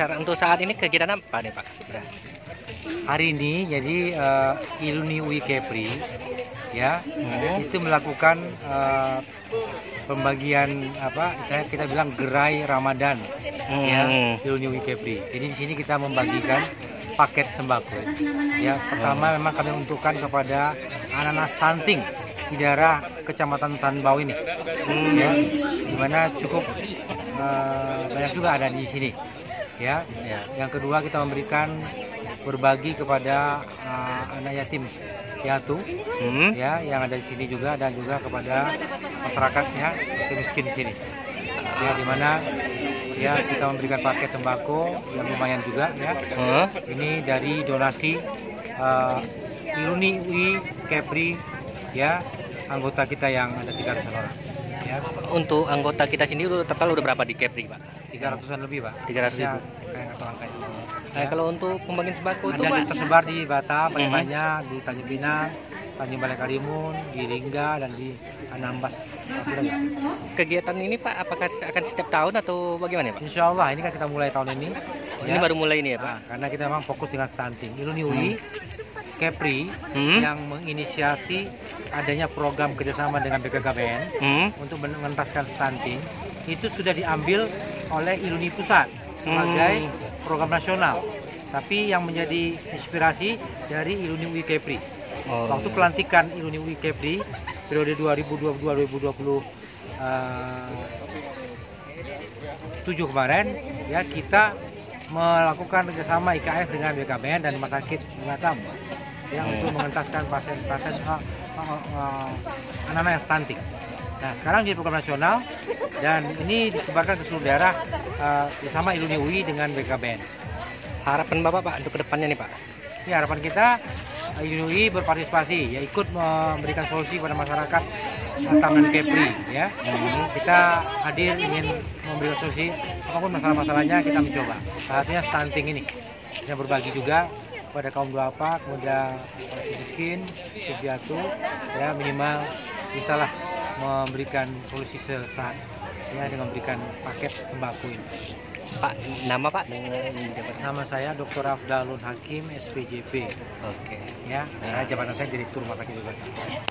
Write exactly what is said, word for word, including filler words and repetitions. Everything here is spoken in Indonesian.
acara untuk saat ini kegiatan apa nih Pak? Nah, hari ini jadi uh, Iluni U I Kepri ya hmm. itu melakukan uh, pembagian apa istilahnya kita bilang gerai Ramadan hmm. ya Iluni U I Kepri. Jadi di sini kita membagikan paket sembako. Ya pertama hmm. memang kami untukkan kepada anak-anak stunting di daerah Kecamatan Tanbau ini, hmm, ya, dimana cukup uh, banyak juga ada di sini, ya. ya. Yang kedua kita memberikan berbagi kepada uh, anak yatim piatu, hmm. ya, yang ada di sini juga, dan juga kepada masyarakatnya miskin di sini, ya, dimana ya kita memberikan paket sembako yang lumayan juga, ya. Hmm. Ini dari donasi uh, Iluni U I Kepri, ya. Anggota kita yang ada tiga ratus orang. Ya. Untuk anggota kita sendiri total udah berapa di Kepri, Pak? tiga ratusan lebih, Pak. tiga ratus ribu. Ya, kayak atau angka itu. Nah, ya. Kalau untuk pembagian sembako itu Pak tersebar di Batam, paling mm -hmm. banyak di Tanjungpinang, Tanjung Balai Karimun, di Lingga dan di Anambas. Kegiatan ini Pak apakah akan setiap tahun atau bagaimana, Pak? Insya Allah ini kan kita mulai tahun ini. Ini ya. Baru mulai ini ya, Pak. Nah, karena kita memang fokus dengan stunting. Iluni U I Kepri hmm. yang menginisiasi adanya program kerjasama dengan B K K B N hmm. untuk mengentaskan stunting itu sudah diambil oleh Iluni Pusat sebagai hmm. program nasional, tapi yang menjadi inspirasi dari Iluni U I Kepri. Oh, waktu iya. pelantikan Iluni U I Kepri periode dua ribu dua puluh dua sampai dua ribu dua puluh tujuh kemarin ya kita melakukan kerjasama I K F dengan B K B N dan Rumah Sakit Batam yang hmm. untuk mengentaskan pasien-pasien uh, uh, uh, anak-anak yang stunting. Nah sekarang di program nasional dan ini disebarkan ke seluruh daerah uh, bersama Iluni U I dengan B K B N. Harapan Bapak Pak untuk kedepannya nih Pak? Ya harapan kita Iluni U I berpartisipasi ya ikut memberikan solusi kepada masyarakat tantangan Kepri ya. Hmm. Kita hadir ingin memberikan solusi apapun masalah-masalahnya kita mencoba. Salah satunya stunting ini kita berbagi juga kepada kaum duafa, kepada miskin, sejahtera, ya minimal bisalah memberikan solusi sesaat, ya dengan memberikan paket sembako ini. Pak, nama Pak? Nama saya Doktor Rafdalun Hakim S P J P. Oke. Okay. Ya, nah, jabatan saya Direktur Rumah Sakit Batam.